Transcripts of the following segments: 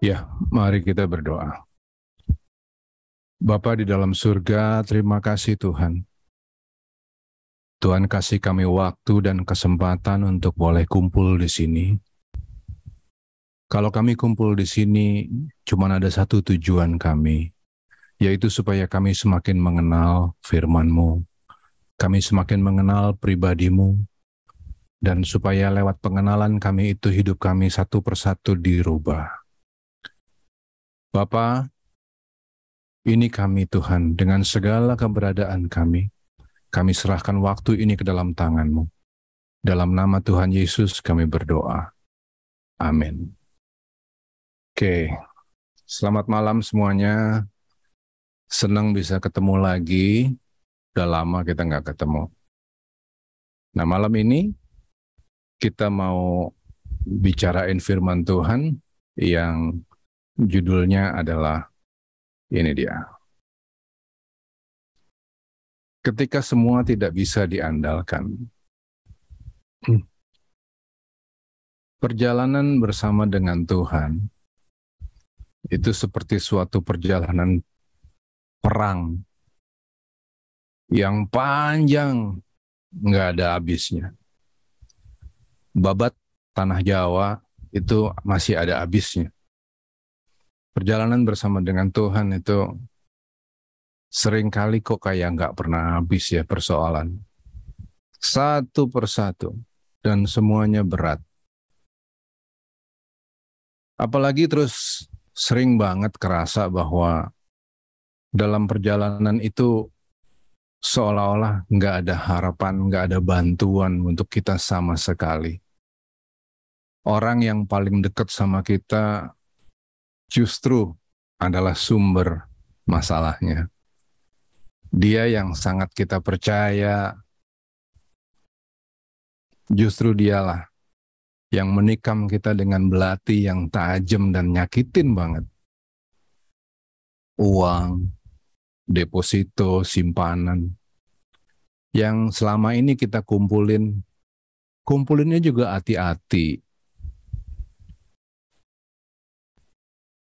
Ya, mari kita berdoa. Bapa di dalam surga, terima kasih Tuhan. Tuhan kasih kami waktu dan kesempatan untuk boleh kumpul di sini. Kalau kami kumpul di sini, cuma ada satu tujuan kami, yaitu supaya kami semakin mengenal firman-Mu, kami semakin mengenal pribadi-Mu, dan supaya lewat pengenalan kami itu hidup kami satu persatu dirubah. Bapa, ini kami Tuhan, dengan segala keberadaan kami, kami serahkan waktu ini ke dalam tangan-Mu. Dalam nama Tuhan Yesus kami berdoa. Amin. Oke, selamat malam semuanya. Senang bisa ketemu lagi. Udah lama kita nggak ketemu. Nah, malam ini kita mau bicarain firman Tuhan yang judulnya adalah, ini dia. Ketika semua tidak bisa diandalkan. Perjalanan bersama dengan Tuhan, itu seperti suatu perjalanan perang yang panjang, nggak ada habisnya. Babat Tanah Jawa itu masih ada habisnya. Perjalanan bersama dengan Tuhan itu seringkali kok kayak nggak pernah habis ya persoalan. Satu persatu, dan semuanya berat. Apalagi terus sering banget kerasa bahwa dalam perjalanan itu seolah-olah nggak ada harapan, nggak ada bantuan untuk kita sama sekali. Orang yang paling dekat sama kita justru adalah sumber masalahnya. Dia yang sangat kita percaya, justru dialah yang menikam kita dengan belati yang tajam dan nyakitin banget. Uang, deposito, simpanan, yang selama ini kita kumpulin, kumpulinnya juga hati-hati.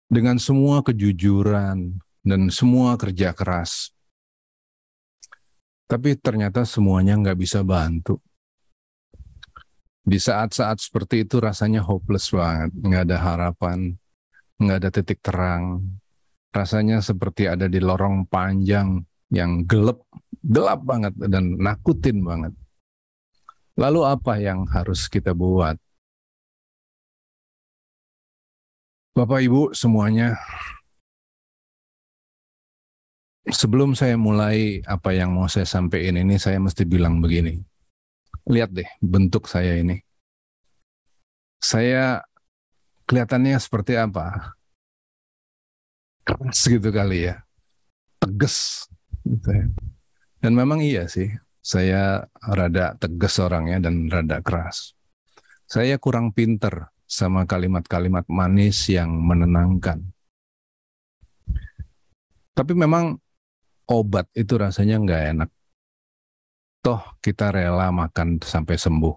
Dengan semua kejujuran dan semua kerja keras. Tapi ternyata semuanya nggak bisa bantu. Di saat-saat seperti itu rasanya hopeless banget. Nggak ada harapan, nggak ada titik terang. Rasanya seperti ada di lorong panjang yang gelap banget dan nakutin banget. Lalu apa yang harus kita buat? Bapak, Ibu, semuanya, sebelum saya mulai apa yang mau saya sampaikan ini, saya mesti bilang begini. Lihat deh bentuk saya ini. Saya kelihatannya seperti apa? Keras gitu kali ya. Tegas. Dan memang iya sih, saya rada tegas orangnya dan rada keras. Saya kurang pinter sama kalimat-kalimat manis yang menenangkan. Tapi memang obat itu rasanya nggak enak. Toh kita rela makan sampai sembuh.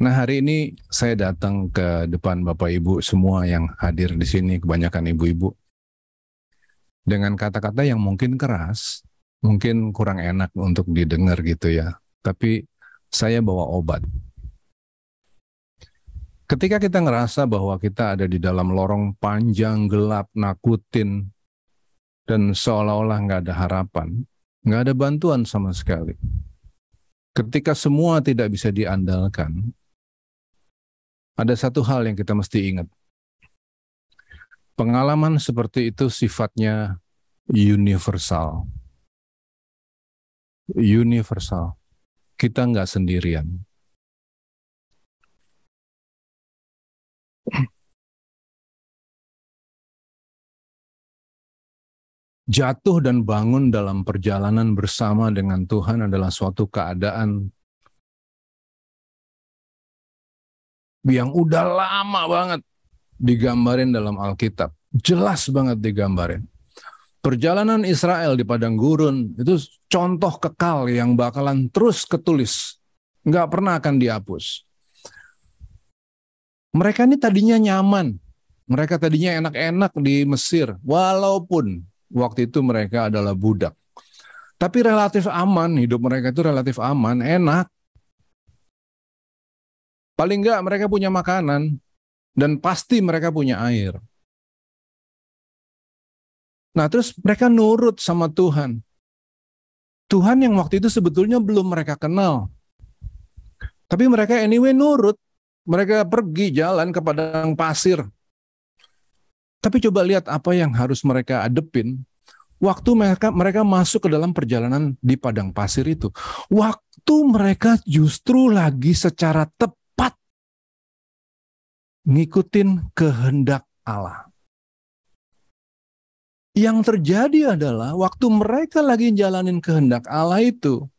Nah, hari ini saya datang ke depan Bapak Ibu semua yang hadir di sini, kebanyakan ibu-ibu. Dengan kata-kata yang mungkin keras, mungkin kurang enak untuk didengar gitu ya. Tapi saya bawa obat. Ketika kita ngerasa bahwa kita ada di dalam lorong panjang, gelap, nakutin, dan seolah-olah nggak ada harapan, nggak ada bantuan sama sekali. Ketika semua tidak bisa diandalkan, ada satu hal yang kita mesti ingat. Pengalaman seperti itu sifatnya universal. Universal. Kita nggak sendirian. Jatuh dan bangun dalam perjalanan bersama dengan Tuhan adalah suatu keadaan yang udah lama banget digambarin dalam Alkitab. jelas banget digambarin. Perjalanan Israel di padang gurun itu contoh kekal yang bakalan terus ketulis, nggak pernah akan dihapus. Mereka ini tadinya nyaman, mereka tadinya enak-enak di Mesir, walaupun waktu itu mereka adalah budak. Tapi relatif aman, hidup mereka itu relatif aman, enak. Paling nggak mereka punya makanan, dan pasti mereka punya air. Nah terus mereka nurut sama Tuhan. Tuhan yang waktu itu sebetulnya belum mereka kenal. Tapi mereka anyway nurut. Mereka pergi jalan ke padang pasir. Tapi coba lihat apa yang harus mereka hadepin. Waktu mereka masuk ke dalam perjalanan di padang pasir itu. Waktu mereka justru lagi secara tepat ngikutin kehendak Allah. Yang terjadi adalah waktu mereka lagi jalanin kehendak Allah itu,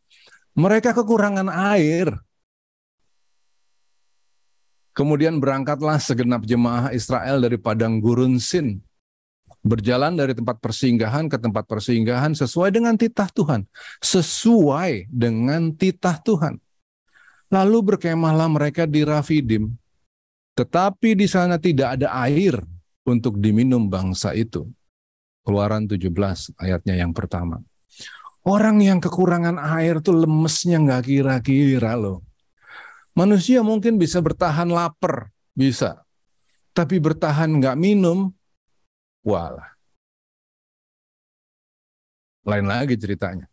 mereka kekurangan air. Kemudian berangkatlah segenap jemaah Israel dari padang gurun Sin, berjalan dari tempat persinggahan ke tempat persinggahan sesuai dengan titah Tuhan, sesuai dengan titah Tuhan. Lalu berkemahlah mereka di Rafidim, tetapi di sana tidak ada air untuk diminum bangsa itu. Keluaran 17 ayatnya yang pertama. Orang yang kekurangan air tuh lemesnya nggak kira-kira loh. Manusia mungkin bisa bertahan lapar, bisa. Tapi bertahan nggak minum, walah. Lain lagi ceritanya.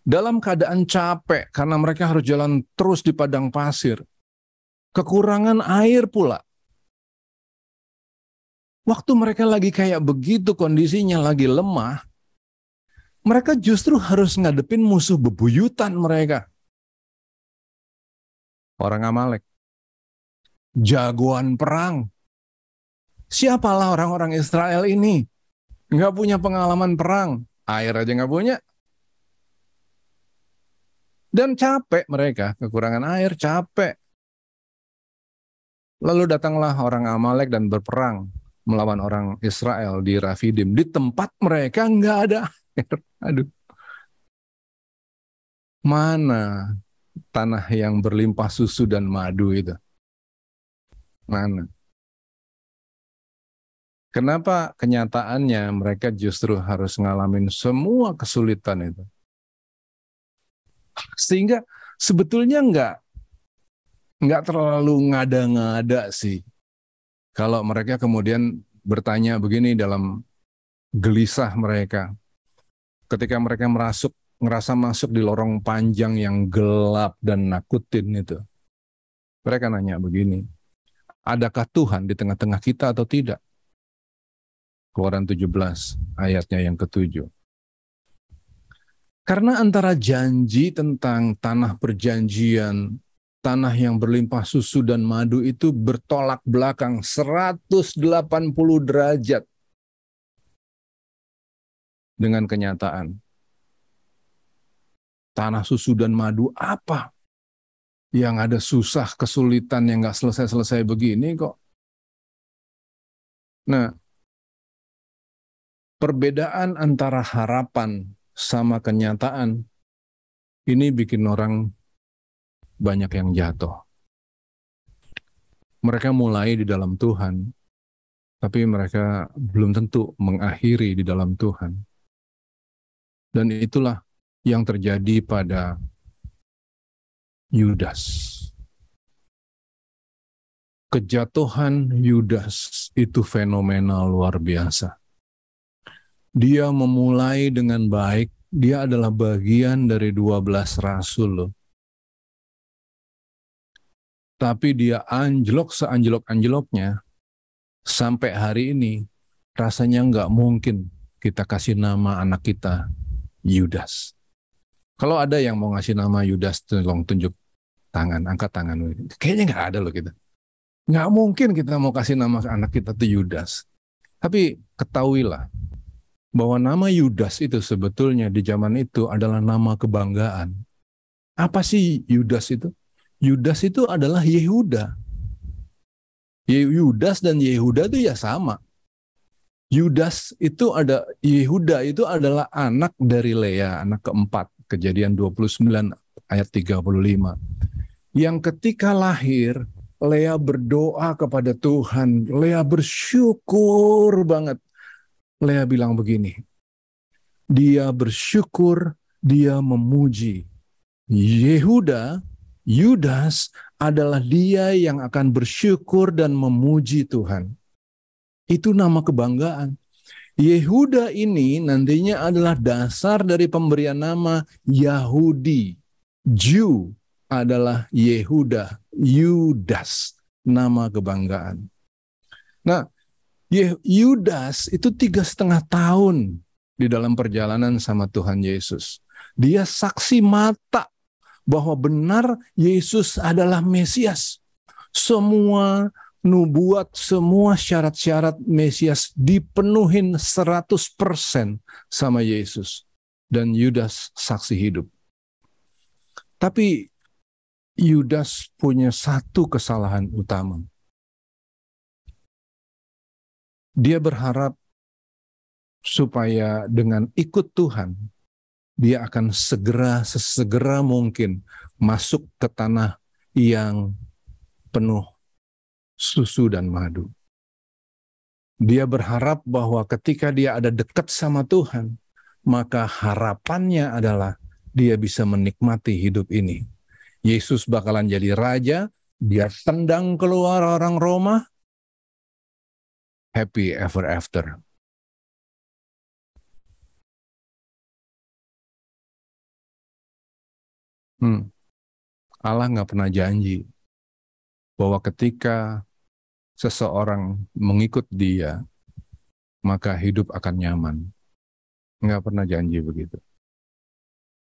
Dalam keadaan capek, karena mereka harus jalan terus di padang pasir. Kekurangan air pula. Waktu mereka lagi kayak begitu kondisinya, lagi lemah, mereka justru harus ngadepin musuh bebuyutan mereka. Orang Amalek. Jagoan perang. Siapalah orang-orang Israel ini? Nggak punya pengalaman perang. Air aja nggak punya. Dan capek mereka. Kekurangan air, capek. Lalu datanglah orang Amalek dan berperang melawan orang Israel di Rafidim. Di tempat mereka nggak ada air. Aduh. Mana tanah yang berlimpah susu dan madu itu? Mana? Kenapa kenyataannya mereka justru harus ngalamin semua kesulitan itu? Sehingga sebetulnya nggak terlalu ngada-ngada sih. Kalau mereka kemudian bertanya begini dalam gelisah mereka, ketika mereka ngerasa masuk di lorong panjang yang gelap dan nakutin itu, mereka nanya begini, adakah Tuhan di tengah-tengah kita atau tidak? Keluaran 17 ayatnya yang ke-7. Karena antara janji tentang tanah perjanjian, tanah yang berlimpah susu dan madu itu bertolak belakang 180 derajat dengan kenyataan. Tanah susu dan madu apa? Yang ada susah, kesulitan yang nggak selesai-selesai begini kok. Nah, perbedaan antara harapan sama kenyataan ini bikin orang banyak yang jatuh. Mereka mulai di dalam Tuhan, tapi mereka belum tentu mengakhiri di dalam Tuhan. Dan itulah yang terjadi pada Yudas. Kejatuhan Yudas itu fenomenal luar biasa. Dia memulai dengan baik, dia adalah bagian dari 12 rasul loh. Tapi dia anjlok seanjlok-anjloknya, sampai hari ini rasanya nggak mungkin kita kasih nama anak kita Yudas. Kalau ada yang mau ngasih nama Yudas, tolong tunjuk tangan, angkat tangan. Kayaknya nggak ada loh kita. Nggak mungkin kita mau kasih nama anak kita tuh Yudas. Tapi ketahuilah bahwa nama Yudas itu sebetulnya di zaman itu adalah nama kebanggaan. Apa sih Yudas itu? Yudas itu adalah Yehuda. Yudas dan Yehuda itu ya sama. Yudas itu ada, Yehuda itu adalah anak dari Lea, anak keempat, Kejadian 29 ayat 35. Yang ketika lahir, Lea berdoa kepada Tuhan, Lea bersyukur banget. Lea bilang begini, dia bersyukur, dia memuji. Yehuda, Yudas adalah dia yang akan bersyukur dan memuji Tuhan. Itu nama kebanggaan. Yehuda ini nantinya adalah dasar dari pemberian nama Yahudi. Jew adalah Yehuda, Yudas, nama kebanggaan. Nah, Yudas itu 3,5 tahun di dalam perjalanan sama Tuhan Yesus. Dia saksi mata bahwa benar Yesus adalah Mesias. Semua nubuat, semua syarat-syarat Mesias dipenuhin 100% sama Yesus. Dan Yudas saksi hidup. Tapi Yudas punya satu kesalahan utama. Dia berharap supaya dengan ikut Tuhan, dia akan sesegera mungkin masuk ke tanah yang penuh susu dan madu. Dia berharap bahwa ketika dia ada dekat sama Tuhan, maka harapannya adalah dia bisa menikmati hidup ini. Yesus bakalan jadi raja, dia tendang keluar orang Roma, happy ever after. Allah nggak pernah janji bahwa ketika seseorang mengikut dia, maka hidup akan nyaman. Nggak pernah janji begitu.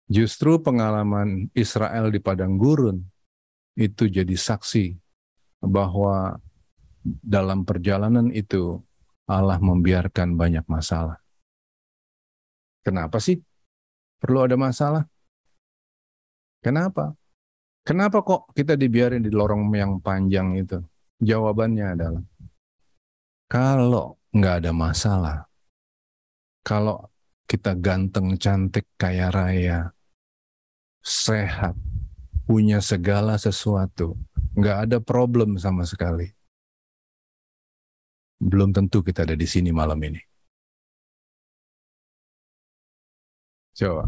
Justru pengalaman Israel di padang gurun itu jadi saksi bahwa dalam perjalanan itu Allah membiarkan banyak masalah. Kenapa sih perlu ada masalah? Kenapa? Kenapa kok kita dibiarin di lorong yang panjang itu? Jawabannya adalah, kalau nggak ada masalah, kalau kita ganteng, cantik, kaya raya, sehat, punya segala sesuatu, nggak ada problem sama sekali, belum tentu kita ada di sini malam ini. Coba.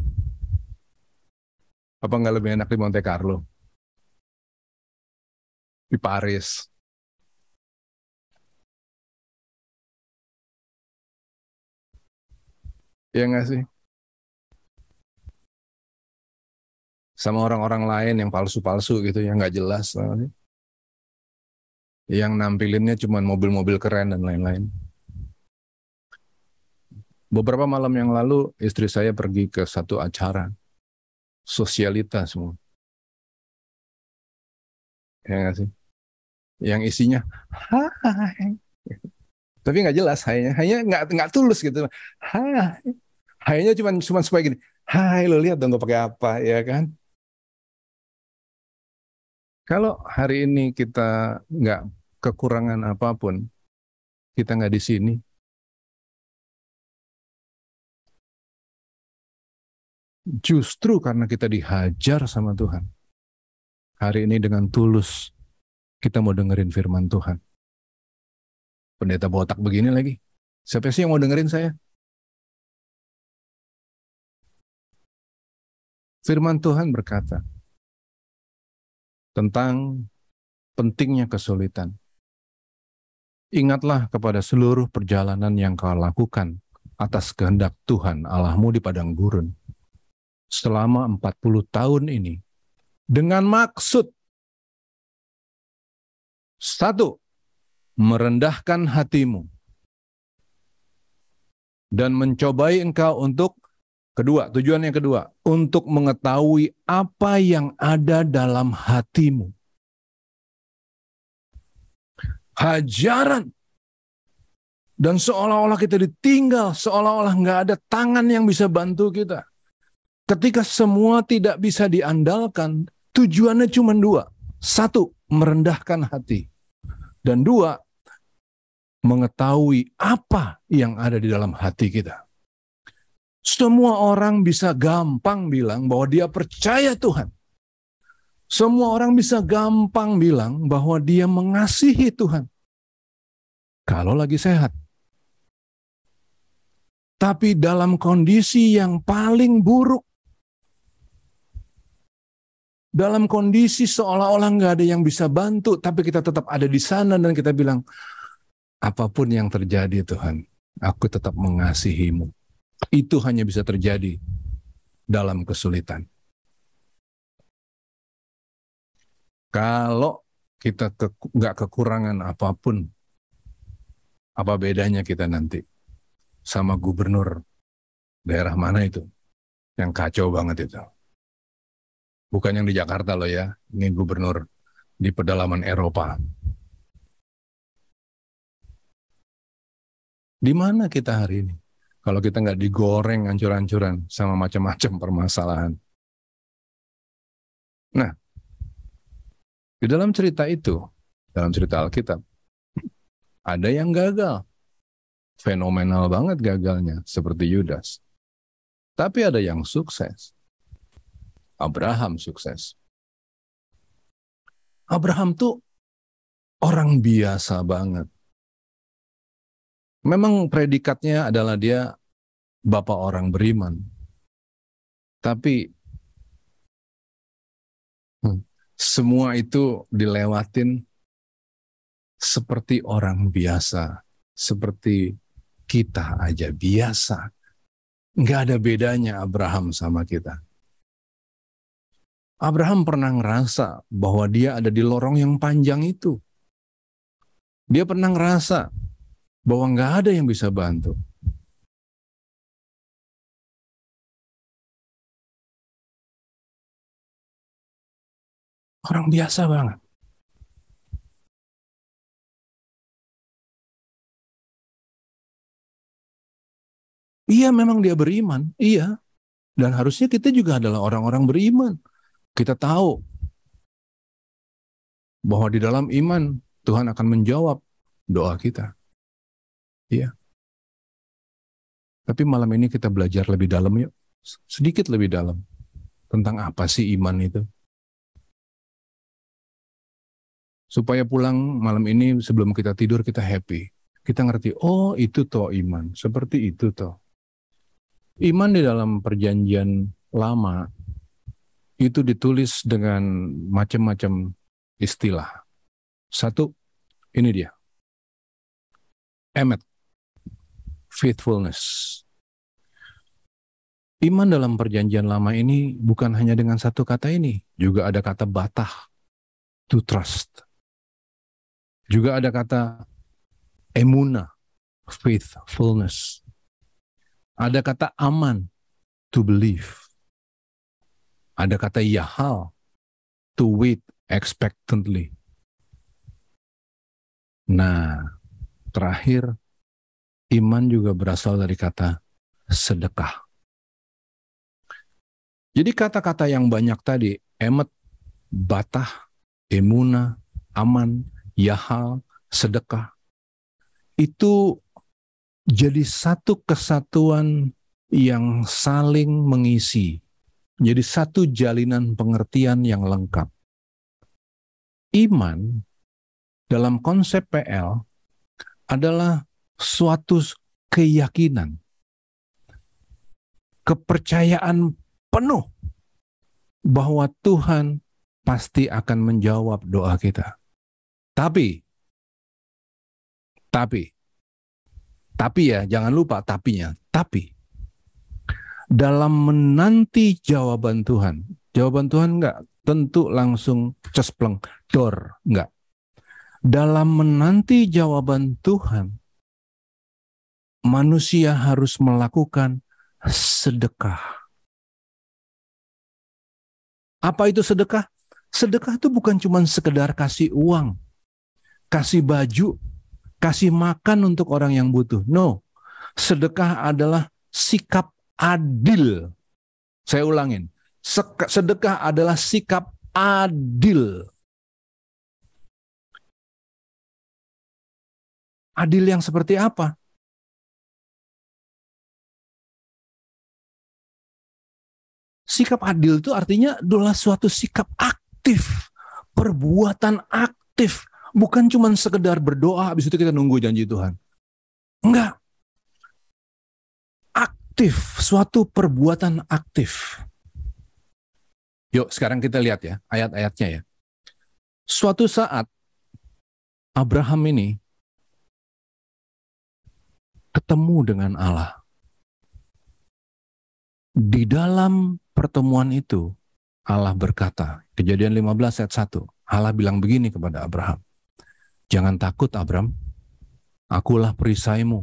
Apa nggak lebih enak di Monte Carlo? Di Paris. Ya nggak sih? Sama orang-orang lain yang palsu-palsu gitu, yang nggak jelas. Yang nampilinnya cuma mobil-mobil keren dan lain-lain. Beberapa malam yang lalu, istri saya pergi ke satu acara. Sosialita semua. Ya nggak sih? Yang isinya, hai. Tapi nggak jelas, hanya nggak tulus gitu. Hai. Hainya cuma supaya gini, hai lo lihat dong gue pakai apa, ya kan? Kalau hari ini kita nggak kekurangan apapun, kita nggak di sini, justru karena kita dihajar sama Tuhan. Hari ini dengan tulus kita mau dengerin firman Tuhan. Pendeta botak begini lagi. Siapa sih yang mau dengerin saya? Firman Tuhan berkata tentang pentingnya kesulitan. Ingatlah kepada seluruh perjalanan yang kau lakukan atas kehendak Tuhan Allahmu di padang gurun selama 40 tahun ini, dengan maksud, 1. Merendahkan hatimu, dan mencobai engkau untuk, tujuan yang kedua, untuk mengetahui apa yang ada dalam hatimu. Hajaran. Dan seolah-olah kita ditinggal, seolah-olah nggak ada tangan yang bisa bantu kita. Ketika semua tidak bisa diandalkan, tujuannya cuma 2. 1, merendahkan hati. Dan 2, mengetahui apa yang ada di dalam hati kita. Semua orang bisa gampang bilang bahwa dia percaya Tuhan. Semua orang bisa gampang bilang bahwa dia mengasihi Tuhan. Kalau lagi sehat. Tapi dalam kondisi yang paling buruk. Dalam kondisi seolah-olah nggak ada yang bisa bantu, tapi kita tetap ada di sana dan kita bilang, apapun yang terjadi Tuhan, aku tetap mengasihimu. Itu hanya bisa terjadi dalam kesulitan. Kalau kita nggak kekurangan apapun, apa bedanya kita nanti sama gubernur daerah mana itu yang kacau banget itu? Bukan yang di Jakarta loh ya, ini gubernur di pedalaman Eropa. Di mana kita hari ini? Kalau kita nggak digoreng hancur-hancuran sama macam-macam permasalahan. Nah, di dalam cerita itu, dalam cerita Alkitab, ada yang gagal. Fenomenal banget gagalnya, seperti Yudas. Tapi ada yang sukses. Abraham sukses. Abraham tuh orang biasa banget. Memang predikatnya adalah dia bapa orang beriman. Tapi semua itu dilewatin seperti orang biasa. Seperti kita aja biasa. Nggak ada bedanya Abraham sama kita. Abraham pernah ngerasa bahwa dia ada di lorong yang panjang itu. Dia pernah ngerasa bahwa nggak ada yang bisa bantu. Orang biasa banget. Iya, memang dia beriman. Iya. Dan harusnya kita juga adalah orang-orang beriman. Kita tahu bahwa di dalam iman Tuhan akan menjawab doa kita. Iya. Tapi malam ini kita belajar lebih dalam yuk. Sedikit lebih dalam. Tentang apa sih iman itu. Supaya pulang malam ini sebelum kita tidur kita happy. Kita ngerti, oh itu toh iman. Seperti itu toh. Iman di dalam perjanjian lama itu ditulis dengan macam-macam istilah. Satu, ini dia. Emet. Faithfulness. Iman dalam perjanjian lama ini bukan hanya dengan satu kata ini. Juga ada kata batah, to trust. Juga ada kata emuna, faithfulness. Ada kata aman, to believe. Ada kata yahal, to wait expectantly. Nah, terakhir, iman juga berasal dari kata sedekah. Jadi kata-kata yang banyak tadi, emet, batah, emuna, aman, yahal, sedekah, itu jadi satu kesatuan yang saling mengisi. Jadi satu jalinan pengertian yang lengkap. Iman dalam konsep PL adalah suatu keyakinan, kepercayaan penuh bahwa Tuhan pasti akan menjawab doa kita. Tapi ya, jangan lupa tapinya. Tapi dalam menanti jawaban Tuhan enggak tentu langsung cespleng dor, enggak. Dalam menanti jawaban Tuhan, manusia harus melakukan sedekah. Apa itu sedekah? Sedekah itu bukan cuma sekedar kasih uang, kasih baju, kasih makan untuk orang yang butuh. No, sedekah adalah sikap adil. Saya ulangin, sedekah adalah sikap adil. Adil yang seperti apa? Sikap adil itu artinya adalah suatu sikap aktif, perbuatan aktif, bukan cuma sekedar berdoa habis itu kita nunggu janji Tuhan. Enggak. Aktif, suatu perbuatan aktif. Yuk, sekarang kita lihat ya ayat-ayatnya ya. Suatu saat Abraham ini ketemu dengan Allah. Di dalam pertemuan itu, Allah berkata, Kejadian 15 ayat 1, Allah bilang begini kepada Abraham, jangan takut Abram, akulah perisaimu,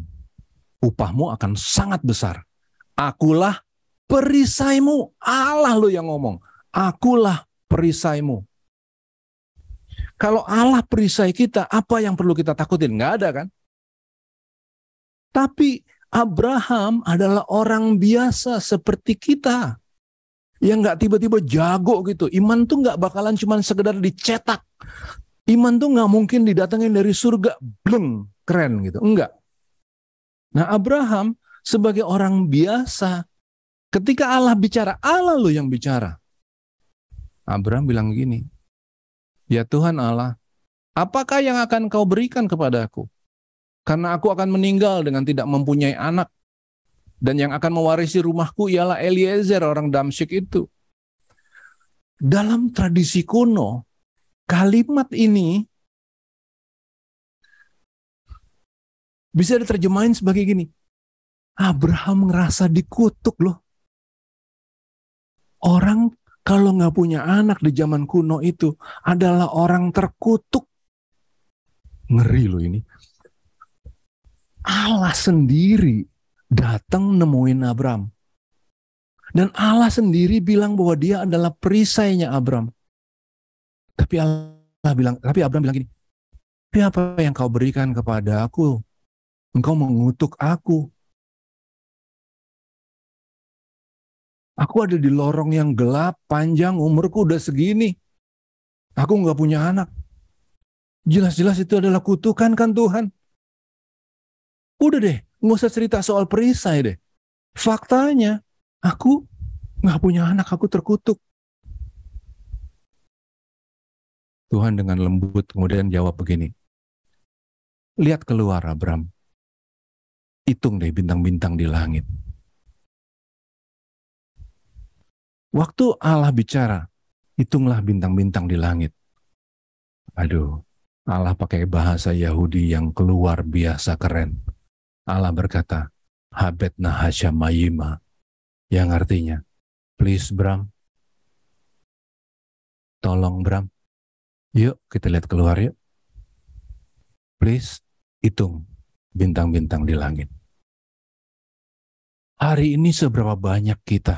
upahmu akan sangat besar. Akulah perisaimu, Allah lo yang ngomong, akulah perisaimu. Kalau Allah perisai kita, apa yang perlu kita takutin? Nggak ada kan? Tapi Abraham adalah orang biasa seperti kita. Yang nggak tiba-tiba jago gitu. Iman tuh nggak bakalan cuma sekedar dicetak. Iman tuh nggak mungkin didatengin dari surga. Bleng, keren gitu. Enggak. Nah Abraham sebagai orang biasa, ketika Allah bicara, Allah loh yang bicara. Abraham bilang gini, ya Tuhan Allah, apakah yang akan kau berikan kepada aku? Karena aku akan meninggal dengan tidak mempunyai anak. Dan yang akan mewarisi rumahku ialah Eliezer, orang Damsyik itu. Dalam tradisi kuno, kalimat ini bisa diterjemahin sebagai gini. Abraham ngerasa dikutuk loh. Orang kalau nggak punya anak di zaman kuno itu adalah orang terkutuk. Ngeri loh ini. Allah sendiri datang nemuin Abram. Dan Allah sendiri bilang bahwa dia adalah perisainya Abram. Tapi Allah bilang, tapi Abram bilang gini, tapi apa yang kau berikan kepada aku? Engkau mengutuk aku. Aku ada di lorong yang gelap, panjang, umurku udah segini. Aku nggak punya anak. Jelas-jelas itu adalah kutukan kan Tuhan. Udah deh. Nggak usah cerita soal perisai deh. Faktanya, aku nggak punya anak, aku terkutuk. Tuhan dengan lembut kemudian jawab begini. Lihat keluar Abram. Hitung deh bintang-bintang di langit. Waktu Allah bicara, hitunglah bintang-bintang di langit. Aduh, Allah pakai bahasa Yahudi yang keluar biasa keren. Allah berkata, Habet Nahasyamayima, yang artinya, please Bram, tolong Bram, yuk kita lihat keluar yuk, please hitung bintang-bintang di langit. Hari ini seberapa banyak kita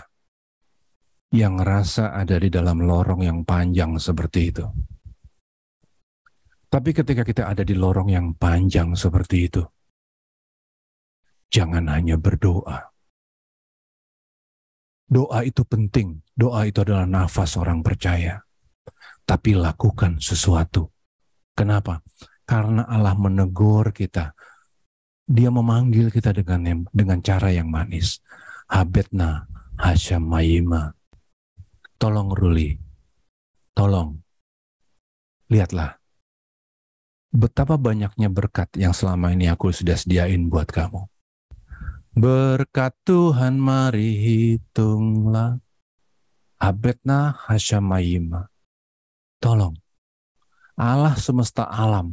yang ngerasa ada di dalam lorong yang panjang seperti itu. Tapi ketika kita ada di lorong yang panjang seperti itu, jangan hanya berdoa. Doa itu penting. Doa itu adalah nafas orang percaya. Tapi lakukan sesuatu. Kenapa? Karena Allah menegur kita. Dia memanggil kita dengan cara yang manis. Habetna Hasyamayima. Tolong Ruli. Tolong. Lihatlah. Betapa banyaknya berkat yang selama ini aku sudah sediain buat kamu. Berkat Tuhan mari hitunglah. Habetna Hasyamayima. Tolong. Allah semesta alam.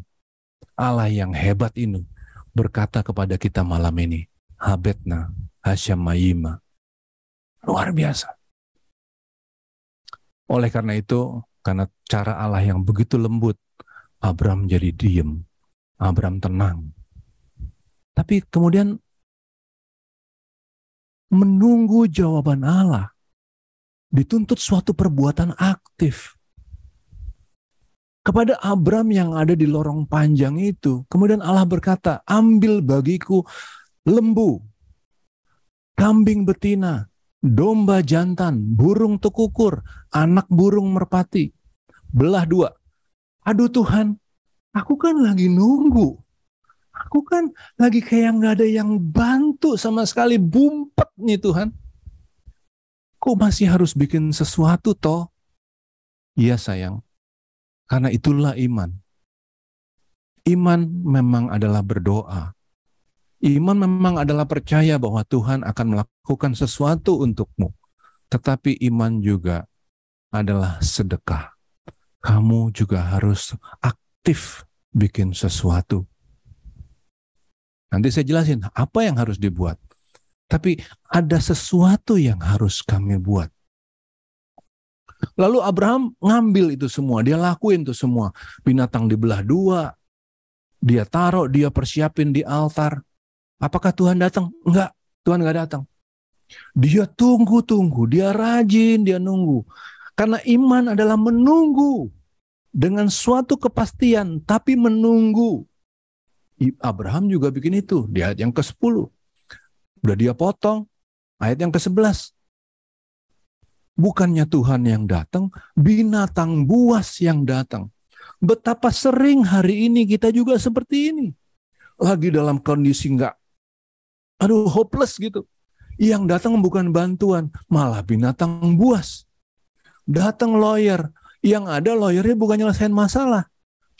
Allah yang hebat ini. Berkata kepada kita malam ini. Habetna Hasyamayima. Luar biasa. Oleh karena itu. Karena cara Allah yang begitu lembut. Abram jadi diem. Abram tenang. Tapi kemudian menunggu jawaban Allah dituntut suatu perbuatan aktif. Kepada Abram yang ada di lorong panjang itu, kemudian Allah berkata, ambil bagiku lembu, kambing betina, domba jantan, burung tekukur, anak burung merpati. Belah dua. Aduh Tuhan, aku kan lagi nunggu. Aku kan lagi kayak nggak ada yang bantu sama sekali, bumpet nih Tuhan. Kok masih harus bikin sesuatu toh? Iya sayang, karena itulah iman. Iman memang adalah berdoa. Iman memang adalah percaya bahwa Tuhan akan melakukan sesuatu untukmu. Tetapi iman juga adalah sedekah. Kamu juga harus aktif bikin sesuatu. Nanti saya jelasin apa yang harus dibuat. Tapi ada sesuatu yang harus kami buat. Lalu Abraham ngambil itu semua. Dia lakuin itu semua. Binatang dibelah dua. Dia taruh, dia persiapin di altar. Apakah Tuhan datang? Enggak, Tuhan enggak datang. Dia tunggu-tunggu. Dia rajin, dia nunggu. Karena iman adalah menunggu. Dengan suatu kepastian, tapi menunggu. Abraham juga bikin itu. Di ayat yang ke-10. Udah dia potong, ayat yang ke-11. Bukannya Tuhan yang datang, binatang buas yang datang. Betapa sering hari ini kita juga seperti ini. Lagi dalam kondisi nggak, hopeless gitu. Yang datang bukan bantuan, malah binatang buas. Datang lawyer, yang ada lawyernya bukan nyelesain masalah.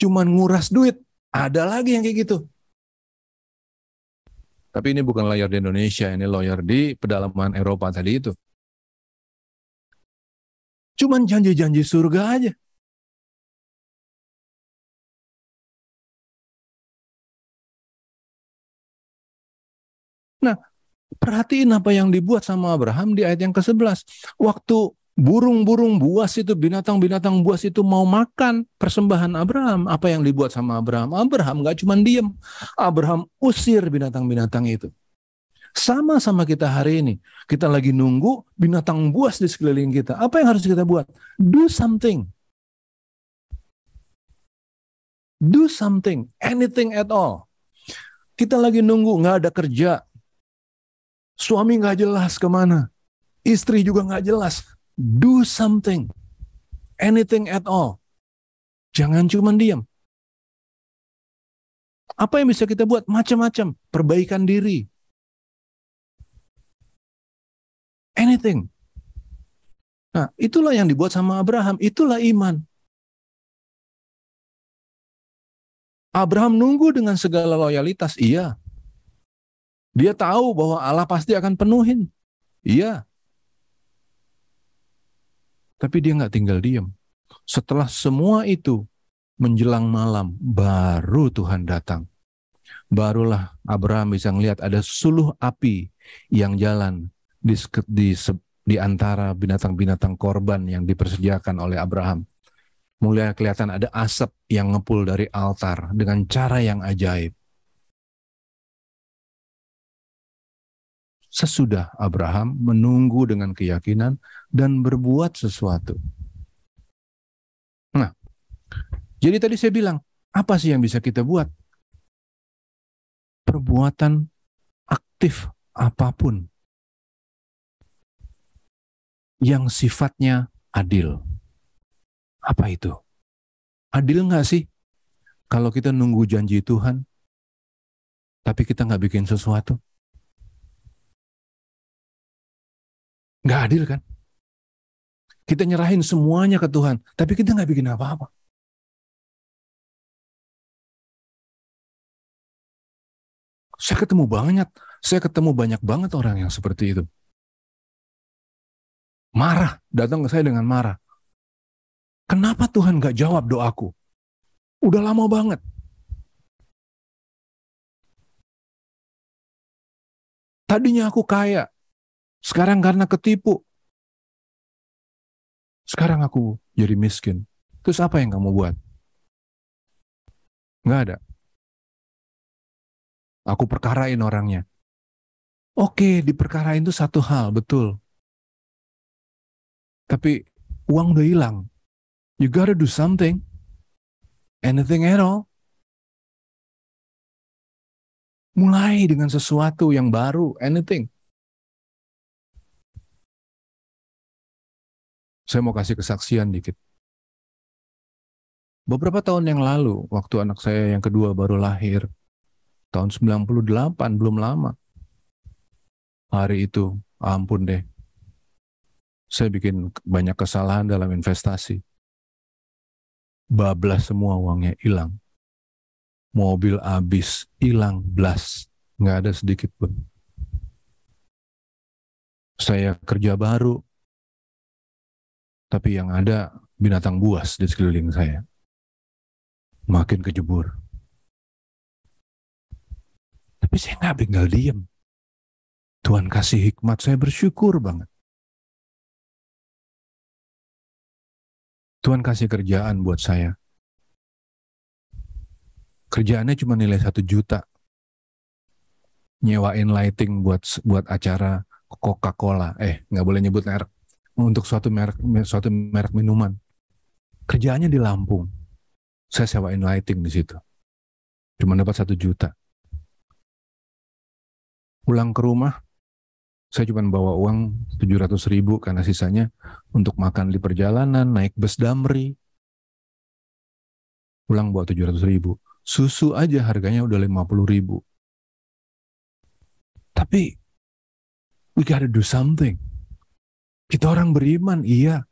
Cuman nguras duit, ada lagi yang kayak gitu. Tapi ini bukan lawyer di Indonesia, ini lawyer di pedalaman Eropa tadi itu. Cuman janji-janji surga aja. Nah, perhatiin apa yang dibuat sama Abraham di ayat yang ke-11. Waktu burung-burung buas itu, binatang-binatang buas itu mau makan persembahan Abraham. Apa yang dibuat sama Abraham? Abraham gak cuma diem. Abraham usir binatang-binatang itu. Sama-sama kita hari ini. Kita lagi nunggu binatang buas di sekeliling kita. Apa yang harus kita buat? Do something. Do something. Anything at all. Kita lagi nunggu, gak ada kerja. Suami gak jelas kemana. Istri juga gak jelas. Do something. Anything at all. Jangan cuma diam. Apa yang bisa kita buat? Macam-macam. Perbaikan diri. Anything. Nah, itulah yang dibuat sama Abraham. Itulah iman. Abraham nunggu dengan segala loyalitas. Iya. Dia tahu bahwa Allah pasti akan penuhin. Iya. Tapi dia nggak tinggal diam. Setelah semua itu, menjelang malam, baru Tuhan datang. Barulah Abraham bisa melihat ada suluh api yang jalan di antara binatang-binatang korban yang dipersediakan oleh Abraham. Mulai kelihatan ada asap yang ngepul dari altar dengan cara yang ajaib. Sesudah Abraham menunggu dengan keyakinan dan berbuat sesuatu. Nah, jadi tadi saya bilang, apa sih yang bisa kita buat? Perbuatan aktif apapun yang sifatnya adil. Apa itu? Adil nggak sih? Kalau kita nunggu janji Tuhan, tapi kita nggak bikin sesuatu? Nggak adil kan? Kita nyerahin semuanya ke Tuhan, tapi kita nggak bikin apa-apa. Saya ketemu banyak banget orang yang seperti itu. Marah, datang ke saya dengan marah. Kenapa Tuhan nggak jawab doaku? Udah lama banget. Tadinya aku kaya. Sekarang karena ketipu. Sekarang aku jadi miskin. Terus apa yang kamu buat? Nggak ada. Aku perkarain orangnya. Oke, diperkarain itu satu hal, betul. Tapi uang udah hilang. You gotta do something. Anything at all. Mulai dengan sesuatu yang baru. Anything. Saya mau kasih kesaksian dikit. Beberapa tahun yang lalu, waktu anak saya yang kedua baru lahir, tahun 98, belum lama. Hari itu, ampun deh, saya bikin banyak kesalahan dalam investasi. Bablas semua uangnya, hilang. Mobil habis, hilang, blas. Nggak ada sedikit pun. Saya kerja baru, tapi yang ada binatang buas di sekeliling saya. Makin kejebur. Tapi saya nggak tinggal diem. Tuhan kasih hikmat, saya bersyukur banget. Tuhan kasih kerjaan buat saya. Kerjaannya cuma nilai 1 juta. Nyewain lighting buat acara Coca-Cola. Nggak boleh nyebut merek. Untuk suatu merek minuman. Kerjaannya di Lampung. Saya sewain lighting di situ. Cuma dapat 1 juta. Pulang ke rumah, saya cuma bawa uang 700.000 karena sisanya untuk makan di perjalanan, naik bus Damri. Pulang bawa 700.000. Susu aja harganya udah 50.000. Tapi, we gotta do something. Kita orang beriman, iya.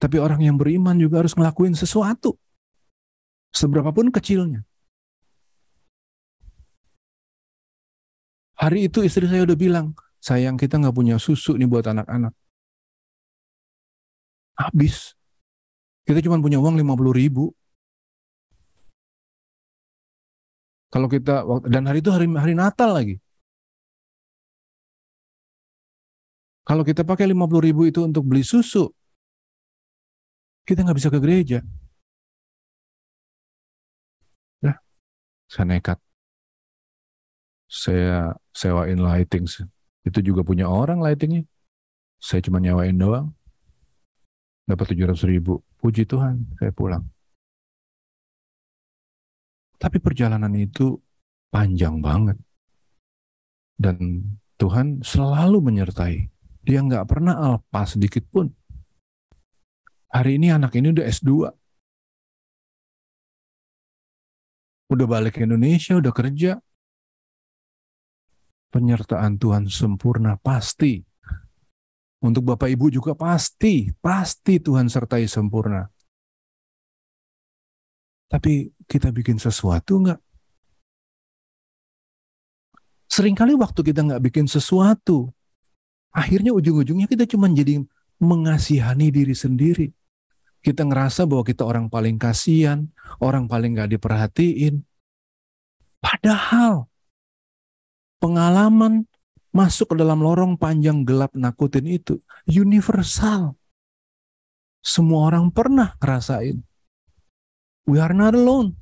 Tapi orang yang beriman juga harus ngelakuin sesuatu. Seberapapun kecilnya. Hari itu istri saya udah bilang, sayang kita nggak punya susu nih buat anak-anak. Habis. Kita cuma punya uang 50.000. Kalau kita, dan hari itu hari Natal lagi. Kalau kita pakai 50.000 itu untuk beli susu, kita nggak bisa ke gereja. Nah, saya nekat. Saya sewain lighting. Itu juga punya orang lightingnya. Saya cuma nyewain doang. Dapat 700.000. Puji Tuhan, saya pulang. Tapi perjalanan itu panjang banget. Dan Tuhan selalu menyertai. Dia nggak pernah lepas sedikit pun. Hari ini anak ini udah S2. Udah balik ke Indonesia, udah kerja. Penyertaan Tuhan sempurna, pasti. Untuk Bapak Ibu juga pasti. Pasti Tuhan sertai sempurna. Tapi kita bikin sesuatu nggak? Seringkali waktu kita nggak bikin sesuatu, akhirnya ujung-ujungnya kita cuma jadi mengasihani diri sendiri. Kita ngerasa bahwa kita orang paling kasihan, orang paling nggak diperhatiin. Padahal, pengalaman masuk ke dalam lorong panjang gelap nakutin itu universal. Semua orang pernah ngerasain. We are not alone.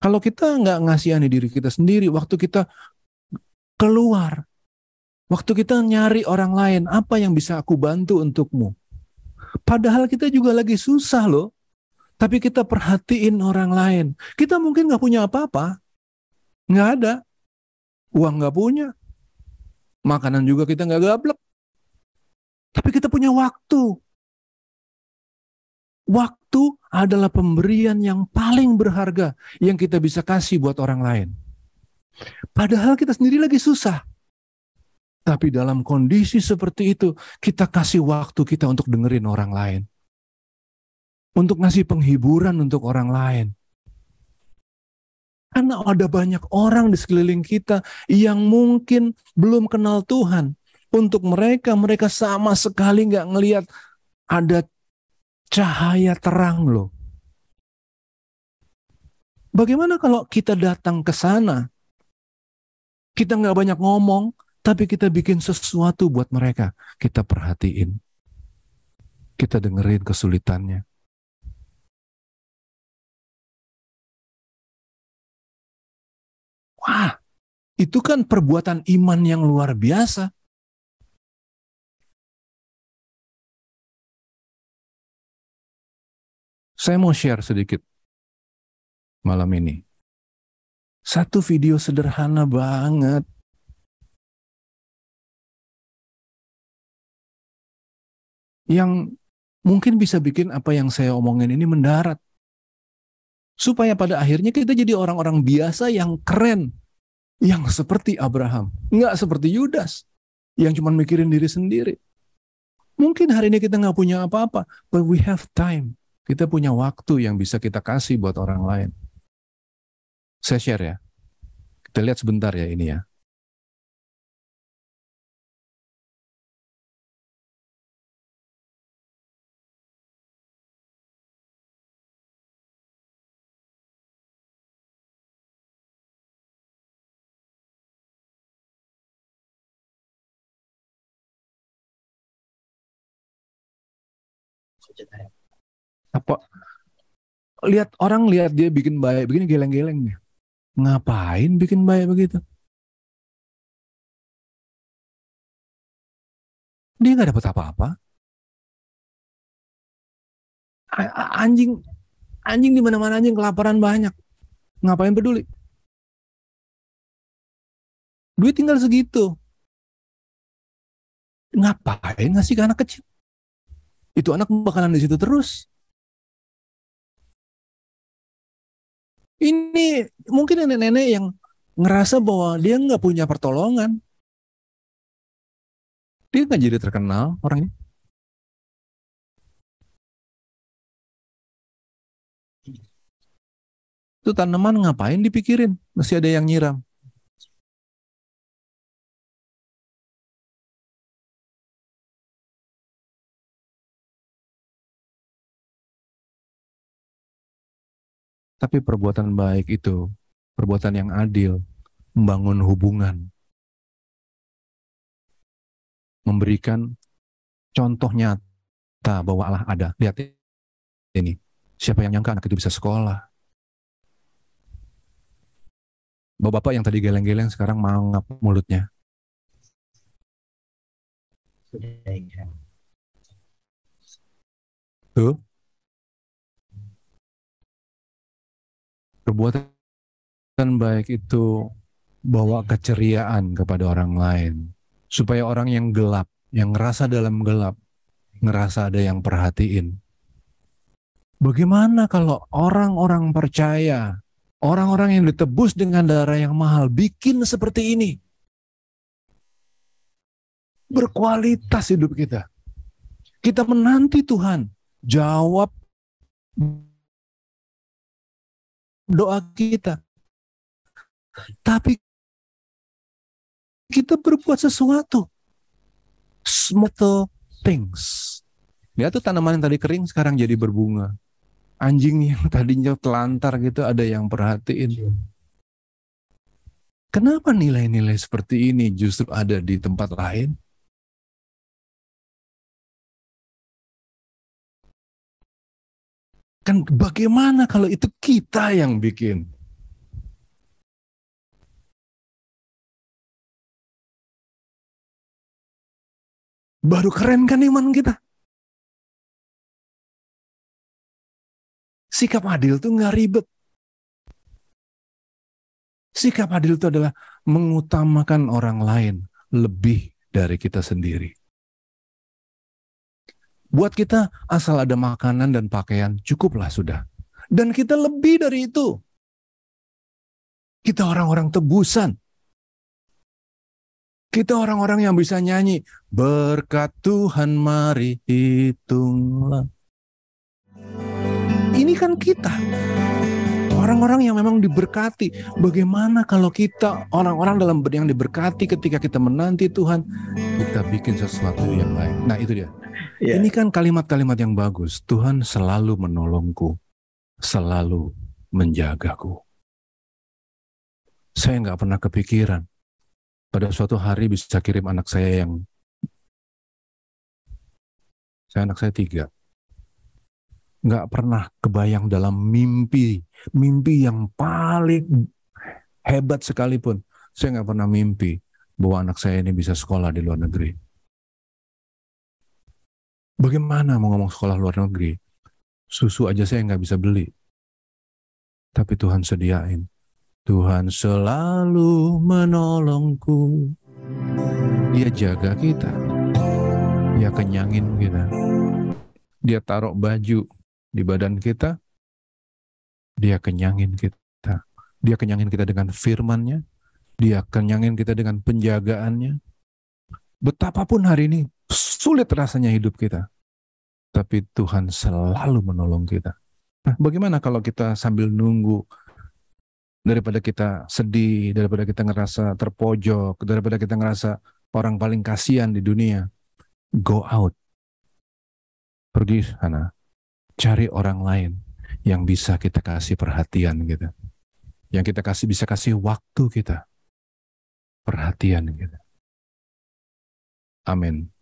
Kalau kita nggak ngasihani diri kita sendiri, waktu kita keluar, waktu kita nyari orang lain, apa yang bisa aku bantu untukmu? Padahal kita juga lagi susah loh. Tapi kita perhatiin orang lain. Kita mungkin nggak punya apa-apa. Nggak ada. Uang nggak punya. Makanan juga kita nggak gablek. Tapi kita punya waktu. Waktu adalah pemberian yang paling berharga yang kita bisa kasih buat orang lain. Padahal kita sendiri lagi susah. Tapi dalam kondisi seperti itu, kita kasih waktu kita untuk dengerin orang lain. Untuk ngasih penghiburan untuk orang lain. Karena ada banyak orang di sekeliling kita yang mungkin belum kenal Tuhan. Untuk mereka, mereka sama sekali nggak ngelihat ada cahaya terang loh. Bagaimana kalau kita datang ke sana? Kita nggak banyak ngomong, tapi kita bikin sesuatu buat mereka. Kita perhatiin. Kita dengerin kesulitannya. Wah, itu kan perbuatan iman yang luar biasa. Saya mau share sedikit malam ini. Satu video sederhana banget. Yang mungkin bisa bikin apa yang saya omongin ini mendarat. supaya pada akhirnya kita jadi orang-orang biasa yang keren, yang seperti Abraham, nggak seperti Yudas yang cuma mikirin diri sendiri. Mungkin hari ini kita nggak punya apa-apa, but we have time. Kita punya waktu yang bisa kita kasih buat orang lain. Saya share ya. Kita lihat sebentar ya ini ya. Apa lihat orang, lihat dia bikin baik begini, geleng-geleng nih, ngapain bikin baik begitu? Dia nggak dapat apa-apa. Anjing di mana-mana, anjing kelaparan banyak, ngapain peduli? Duit tinggal segitu, ngapain ngasih ke anak kecil? Itu anak bakalan di situ terus. Ini mungkin nenek-nenek yang ngerasa bahwa dia nggak punya pertolongan. Dia nggak jadi terkenal orangnya. Itu tanaman ngapain dipikirin? Masih ada yang nyiram. Tapi perbuatan baik itu, perbuatan yang adil, membangun hubungan, memberikan contoh nyata bahwa Allah ada. Lihat ini, siapa yang nyangka anak itu bisa sekolah? Bapak-bapak yang tadi geleng-geleng sekarang mangap mulutnya. Tuh. Perbuatan baik itu bawa keceriaan kepada orang lain. Supaya orang yang gelap, yang ngerasa dalam gelap, ngerasa ada yang perhatiin. Bagaimana kalau orang-orang percaya, orang-orang yang ditebus dengan darah yang mahal, bikin seperti ini? Berkualitas hidup kita. Kita menanti Tuhan. Jawab doa kita, tapi kita berbuat sesuatu, small things. Lihat tuh tanaman yang tadi kering sekarang jadi berbunga. Anjing yang tadinya telantar gitu ada yang perhatiin. Kenapa nilai-nilai seperti ini justru ada di tempat lain? Kan bagaimana kalau itu kita yang bikin? Baru keren kan iman kita? Sikap adil itu nggak ribet. Sikap adil itu adalah mengutamakan orang lain lebih dari kita sendiri. Buat kita asal ada makanan dan pakaian cukuplah sudah. Dan kita lebih dari itu. Kita orang-orang tebusan. Kita orang-orang yang bisa nyanyi. Berkat Tuhan mari hitunglah. Ini kan kita. Orang-orang yang memang diberkati. Bagaimana kalau kita orang-orang dalam yang diberkati ketika kita menanti Tuhan. Kita bikin sesuatu yang baik. Nah itu dia. Yeah. Ini kan kalimat-kalimat yang bagus. Tuhan selalu menolongku, selalu menjagaku. Saya nggak pernah kepikiran pada suatu hari bisa kirim anak saya yang, anak saya 3, nggak pernah kebayang dalam mimpi yang paling hebat sekalipun. Saya nggak pernah mimpi bahwa anak saya ini bisa sekolah di luar negeri. Bagaimana mau ngomong sekolah luar negeri? Susu aja saya nggak bisa beli. Tapi Tuhan sediain. Tuhan selalu menolongku. Dia jaga kita. Dia kenyangin kita. Dia taruh baju di badan kita. Dia kenyangin kita. Dia kenyangin kita dengan firman-Nya. Dia kenyangin kita dengan penjagaannya. Betapapun hari ini sulit rasanya hidup kita, tapi Tuhan selalu menolong kita. Nah, bagaimana kalau kita sambil nunggu, daripada kita sedih, daripada kita ngerasa terpojok, daripada kita ngerasa orang paling kasihan di dunia, go out. Pergi sana, cari orang lain yang bisa kita kasih perhatian kita, yang kita kasih bisa kasih waktu kita, perhatian kita. Amin.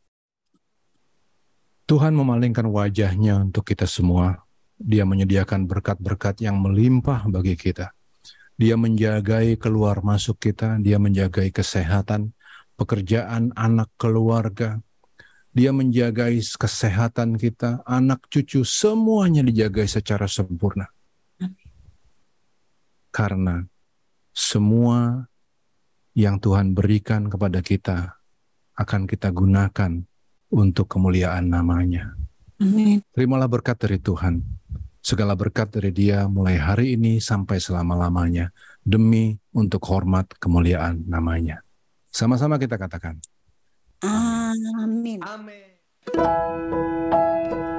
Tuhan memalingkan wajah-Nya untuk kita semua. Dia menyediakan berkat-berkat yang melimpah bagi kita. Dia menjagai keluar masuk kita. Dia menjagai kesehatan, pekerjaan, anak, keluarga. Dia menjagai kesehatan kita, anak, cucu, semuanya dijagai secara sempurna. Karena semua yang Tuhan berikan kepada kita akan kita gunakan untuk kemuliaan nama-Nya. Amin. Terimalah berkat dari Tuhan. Segala berkat dari Dia mulai hari ini sampai selama-lamanya. Demi untuk hormat kemuliaan nama-Nya. Sama-sama kita katakan. Amin. Amin.